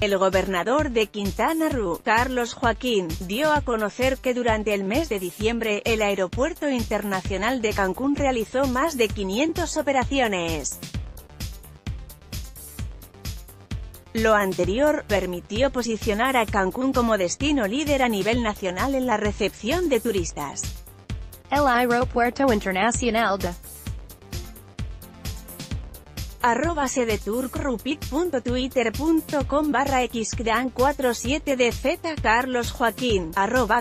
El gobernador de Quintana Roo, Carlos Joaquín, dio a conocer que durante el mes de diciembre el Aeropuerto Internacional de Cancún realizó más de 500 operaciones. Lo anterior permitió posicionar a Cancún como destino líder a nivel nacional en la recepción de turistas. El Aeropuerto Internacional de @sedeturkrupic.twitter.com/xdan47dz Carlos Joaquín,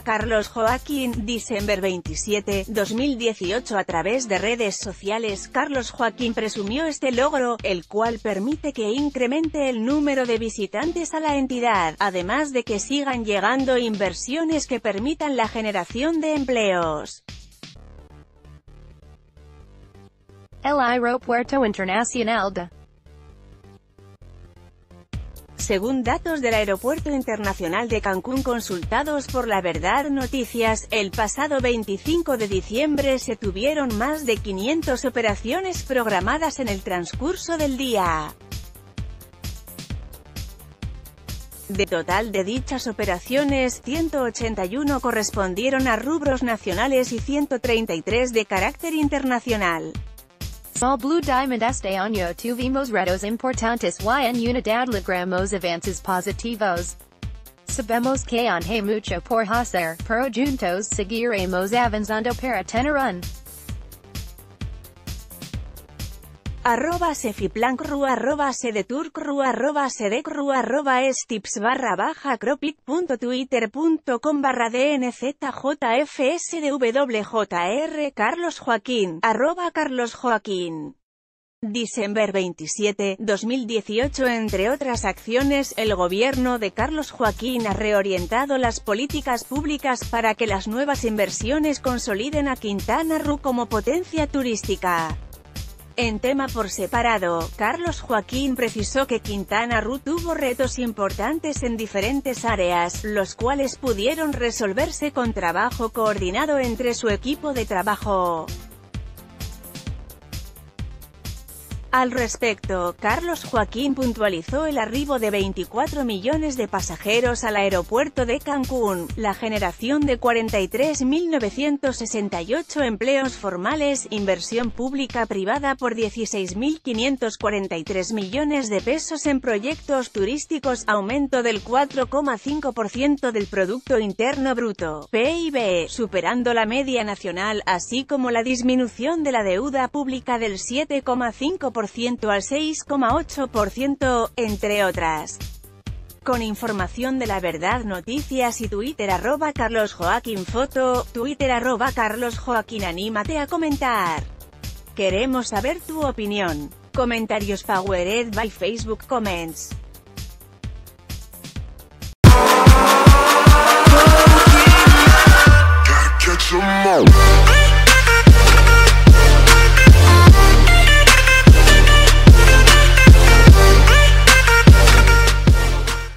@Carlos Joaquín, December 27, 2018. A través de redes sociales, Carlos Joaquín presumió este logro, el cual permite que incremente el número de visitantes a la entidad, además de que sigan llegando inversiones que permitan la generación de empleos. El Aeropuerto Internacional de Según datos del Aeropuerto Internacional de Cancún consultados por La Verdad Noticias, el pasado 25 de diciembre se tuvieron más de 500 operaciones programadas en el transcurso del día. De total de dichas operaciones, 181 correspondieron a rubros nacionales y 133 de carácter internacional. Small Blue Diamond este año tuvimos retos importantes y en unidad logramos avances positivos. Sabemos que aún hay mucho por hacer, pero juntos seguiremos avanzando para tener un @sefiplancru @sedeturkru @sedecru @estips/cropic.twitter.com/dnzjfsdwjr Carlos Joaquín, @Carlos Joaquín. Diciembre 27, 2018. Entre otras acciones, el gobierno de Carlos Joaquín ha reorientado las políticas públicas para que las nuevas inversiones consoliden a Quintana Roo como potencia turística. En tema por separado, Carlos Joaquín precisó que Quintana Roo tuvo retos importantes en diferentes áreas, los cuales pudieron resolverse con trabajo coordinado entre su equipo de trabajo. Al respecto, Carlos Joaquín puntualizó el arribo de 24 millones de pasajeros al aeropuerto de Cancún, la generación de 43.968 empleos formales, inversión pública-privada por 16.543 millones de pesos en proyectos turísticos, aumento del 4,5% del Producto Interno Bruto, PIB, superando la media nacional, así como la disminución de la deuda pública del 7,5% al 6,8%, entre otras. Con información de La Verdad Noticias y Twitter @Carlos Joaquín Foto, Twitter @Carlos Joaquín. Anímate a comentar. Queremos saber tu opinión. Comentarios powered by Facebook Comments.